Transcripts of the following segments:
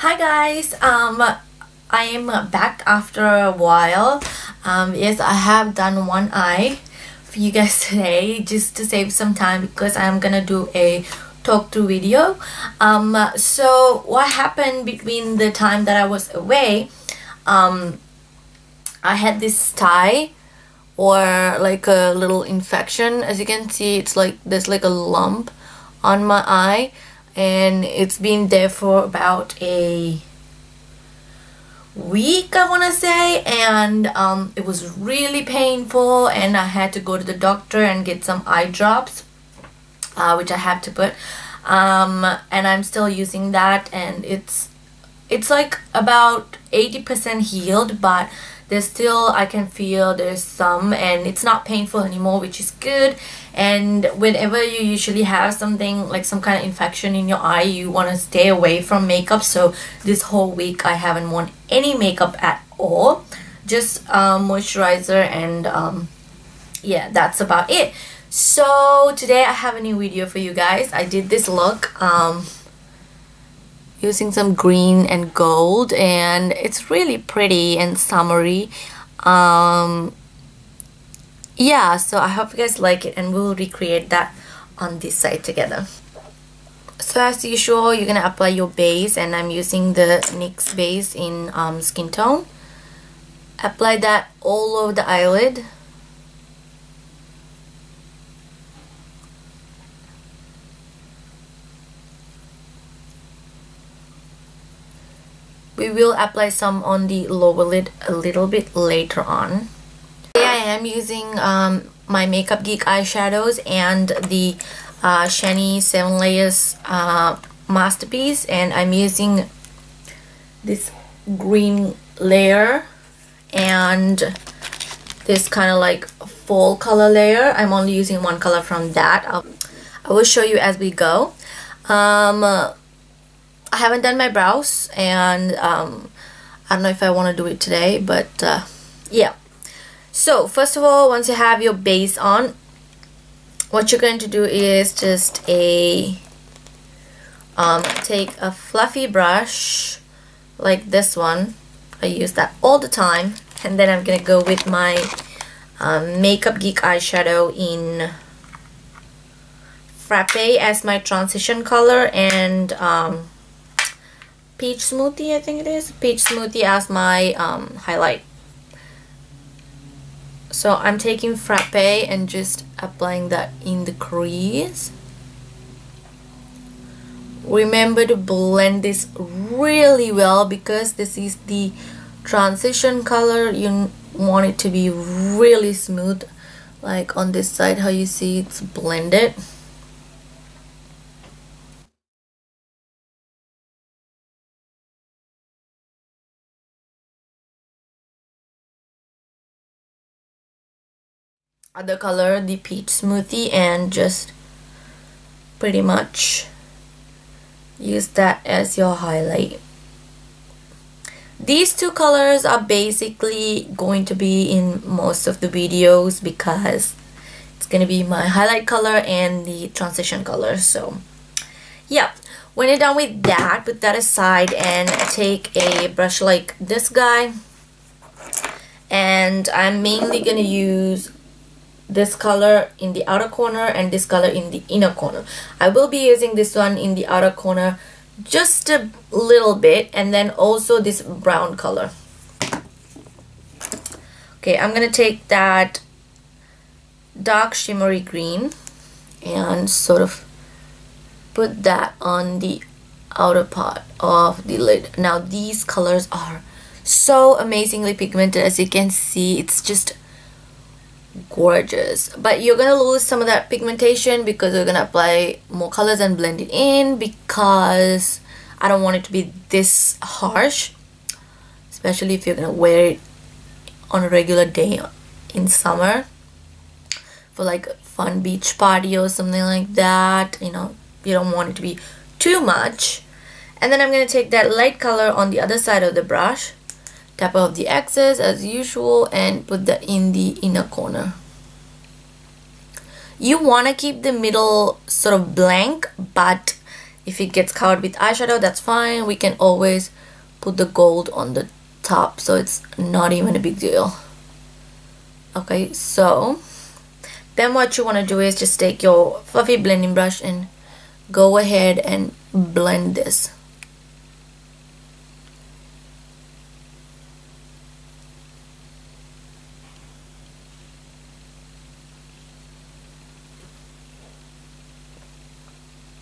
Hi guys, I am back after a while. Yes, I have done one eye for you guys today just to save some time because I'm gonna do a talk through video. So what happened between the time that I was away, I had this tie or like a little infection. As you can see, it's like there's like a lump on my eye. And it's been there for about a week, I want to say, and it was really painful, and I had to go to the doctor and get some eye drops, which I have to put, and I'm still using that, and it's like about 80% healed, but there's still, I can feel there's some, and it's not painful anymore, which is good. And whenever you usually have something like some kind of infection in your eye, you want to stay away from makeup. So this whole week I haven't worn any makeup at all, just moisturizer, and yeah, that's about it. So today I have a new video for you guys. I did this look using some green and gold, and it's really pretty and summery. Yeah, so I hope you guys like it, and we'll recreate that on this side together. So as usual, you're gonna apply your base, and I'm using the NYX base in Skin Tone. Apply that all over the eyelid. We will apply some on the lower lid a little bit later on. Today I am using my Makeup Geek eyeshadows and the Shani 7 Layers Masterpiece, and I'm using this green layer and this kind of like fall color layer. I'm only using one color from that. I will show you as we go. I haven't done my brows, and I don't know if I want to do it today, but yeah. So first of all, once you have your base on, what you're going to do is just a take a fluffy brush like this one. I use that all the time, and then I'm gonna go with my Makeup Geek eyeshadow in Frappe as my transition color, and Peach Smoothie, I think it is, Peach Smoothie as my highlight. So I'm taking Frappe and just applying that in the crease. Remember to blend this really well because this is the transition color. You want it to be really smooth, like on this side how you see it's blended. Other color, the Peach Smoothie, and just pretty much use that as your highlight. These two colors are basically going to be in most of the videos because it's going to be my highlight color and the transition color. So yeah, when you're done with that, put that aside and take a brush like this guy, and I'm mainly going to use this color in the outer corner and this color in the inner corner. I will be using this one in the outer corner just a little bit, and then also this brown color. Okay, I'm gonna take that dark shimmery green and sort of put that on the outer part of the lid. Now these colors are so amazingly pigmented, as you can see. It's just gorgeous, but you're gonna lose some of that pigmentation because we're gonna apply more colors and blend it in, because I don't want it to be this harsh, especially if you're gonna wear it on a regular day in summer for like a fun beach party or something like that. You know, you don't want it to be too much. And then I'm gonna take that light color on the other side of the brush, tap off the excess as usual, and put that in the inner corner. You want to keep the middle sort of blank, but If it gets covered with eyeshadow, that's fine. We can always put the gold on the top, so it's not even a big deal. Okay, so then what you want to do is just take your fluffy blending brush and go ahead and blend this.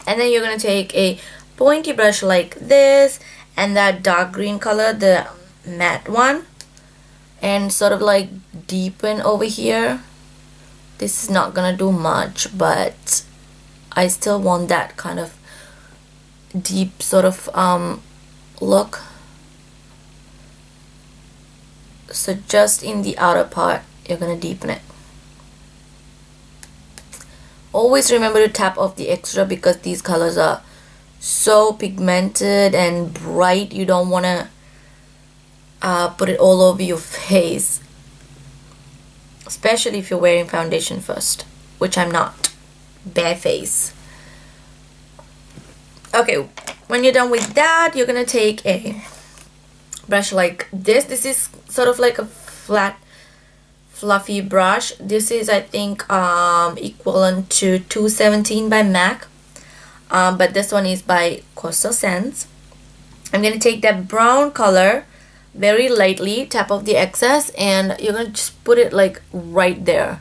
And then you're going to take a pointy brush like this and that dark green color, the matte one, and sort of like deepen over here. This is not going to do much, but I still want that kind of deep sort of look. So just in the outer part, you're going to deepen it. Always remember to tap off the extra because these colors are so pigmented and bright. You don't want to put it all over your face, especially if you're wearing foundation first, which I'm not. Bare face. Okay, when you're done with that, you're gonna take a brush like this. This is sort of like a flat fluffy brush. This is, I think, equivalent to 217 by MAC, but this one is by Coastal Scents. I'm gonna take that brown color very lightly, tap off the excess, and you're gonna just put it like right there,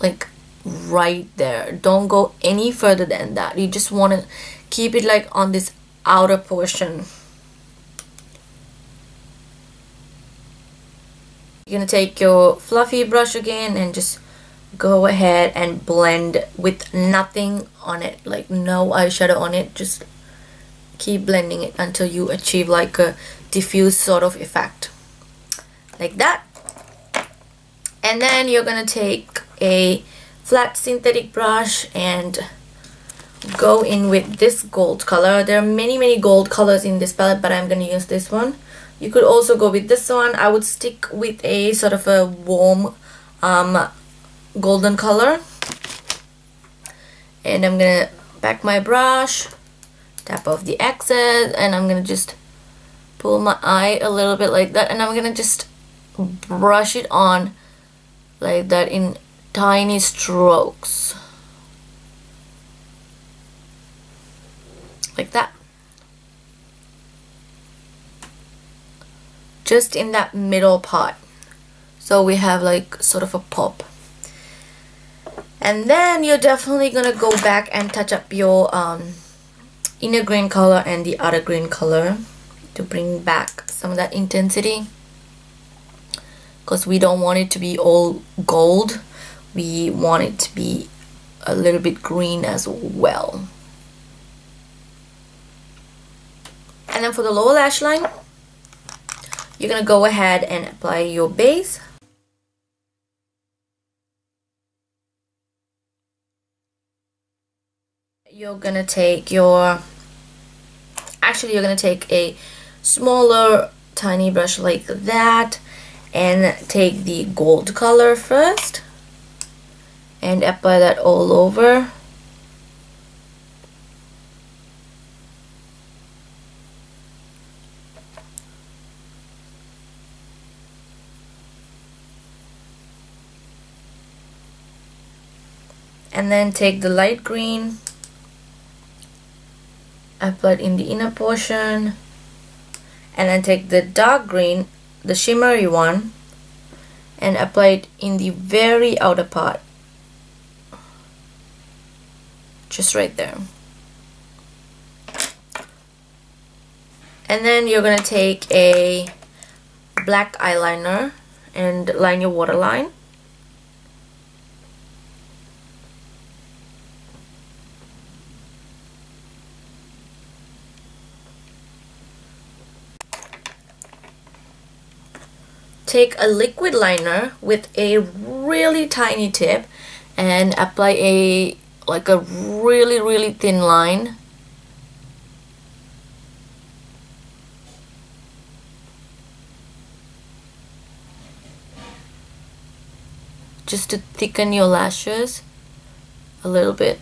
like right there. Don't go any further than that. You just want to keep it like on this outer portion. You're gonna take your fluffy brush again and just go ahead and blend with nothing on it, like no eyeshadow on it. Just keep blending it until you achieve like a diffuse sort of effect, like that. And then you're gonna take a flat synthetic brush and go in with this gold color. There are many gold colors in this palette, but I'm gonna use this one. You could also go with this one. I would stick with a sort of a warm golden color. And I'm gonna back my brush, tap off the excess, and I'm gonna just pull my eye a little bit like that, and I'm gonna just brush it on like that in tiny strokes, like that. Just in that middle part, so we have like sort of a pop. And then you're definitely gonna go back and touch up your inner green color and the outer green color to bring back some of that intensity, because we don't want it to be all gold. We want it to be a little bit green as well. And then for the lower lash line, you're gonna go ahead and apply your base. You're gonna take your, actually you're gonna take a smaller tiny brush like that and take the gold color first and apply that all over. And then take the light green, apply it in the inner portion, and then take the dark green, the shimmery one, and apply it in the very outer part, just right there. And then you're gonna take a black eyeliner and line your waterline. Take a liquid liner with a really tiny tip and apply a like a really thin line. Just to thicken your lashes a little bit.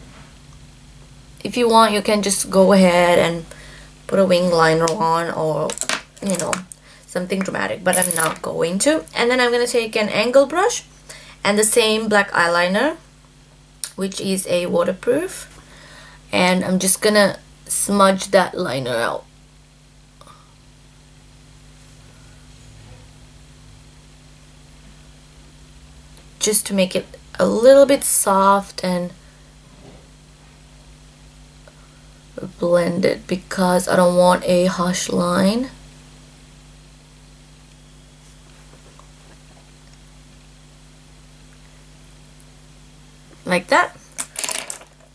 If you want, you can just go ahead and put a wing liner on, or, you know, something dramatic, but I'm not going to. And then I'm going to take an angle brush and the same black eyeliner, which is a waterproof, and I'm just going to smudge that liner out. Just to make it a little bit soft and blend it, because I don't want a harsh line. Like that.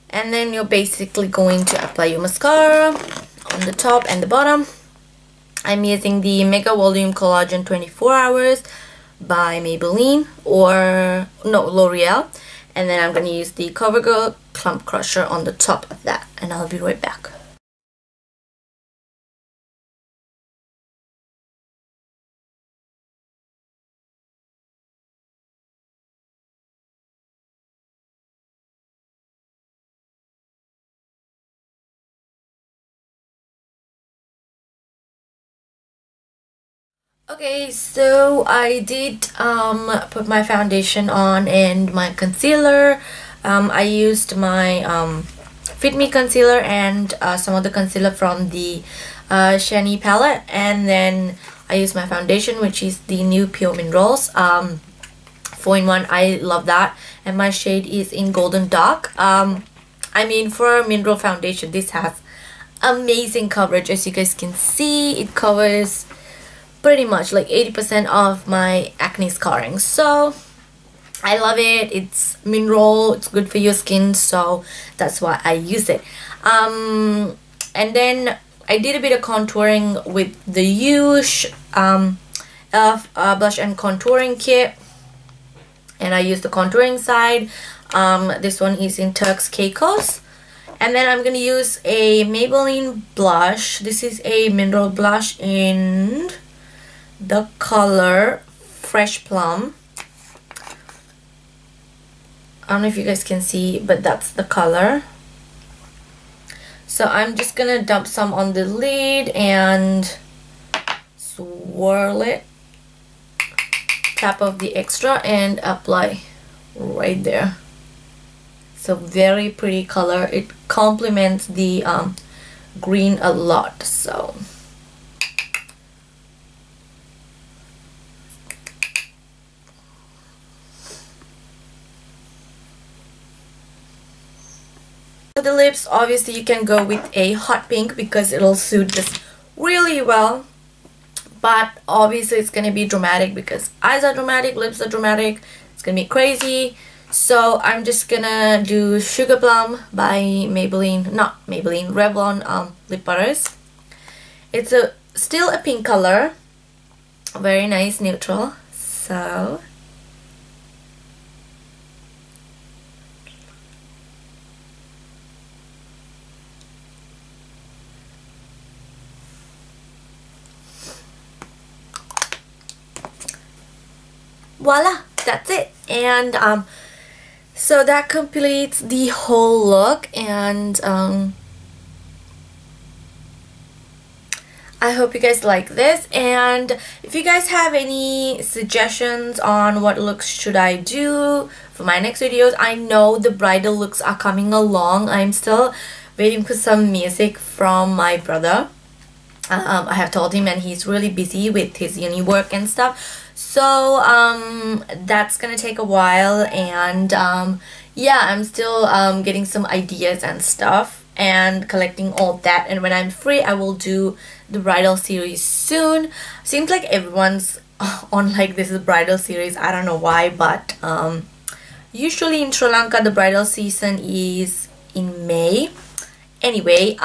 And then you're basically going to apply your mascara on the top and the bottom. I'm using the Mega Volume Collagen 24 Hours by Maybelline, or no, L'Oreal, and then I'm going to use the CoverGirl Clump Crusher on the top of that, and I'll be right back. Okay, so I did put my foundation on and my concealer. I used my Fit Me concealer and some of the concealer from the Shani palette, and then I used my foundation, which is the new Pure Minerals 4-in-1. I love that, and my shade is in Golden Dark. I mean, for a mineral foundation, this has amazing coverage. As you guys can see, it covers pretty much like 80% of my acne scarring, so I love it. It's mineral, it's good for your skin, so that's why I use it. And then I did a bit of contouring with the Yush blush and contouring kit, and I used the contouring side. This one is in Turks Caicos. And then I'm gonna use a Maybelline blush. This is a mineral blush in the color Fresh Plum. I don't know if you guys can see, but that's the color. So I'm just gonna dump some on the lid and swirl it, tap off the extra and apply right there. So very pretty color, it complements the green a lot. So the lips, obviously you can go with a hot pink because it'll suit this really well, but obviously it's gonna be dramatic because eyes are dramatic, lips are dramatic, it's gonna be crazy. So I'm just gonna do Sugar Plum by Maybelline, not Maybelline, Revlon lip butters. It's still a pink color, very nice neutral. So voila, that's it. And so that completes the whole look, and I hope you guys like this. And if you guys have any suggestions on what looks should I do for my next videos, I know the bridal looks are coming along. I'm still waiting for some music from my brother. I have told him, and he's really busy with his uni work and stuff. So that's gonna take a while, and yeah, I'm still getting some ideas and stuff and collecting all that, and when I'm free I will do the bridal series soon. Seems like everyone's on like this is bridal series, I don't know why, but usually in Sri Lanka the bridal season is in May. Anyway,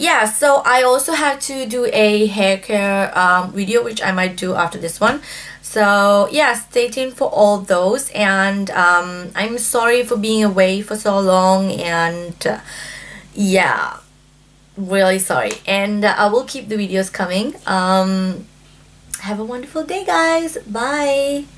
yeah, so I also have to do a hair care video, which I might do after this one. So yeah, stay tuned for all those. And I'm sorry for being away for so long, and yeah, really sorry. And I will keep the videos coming. Have a wonderful day, guys. Bye.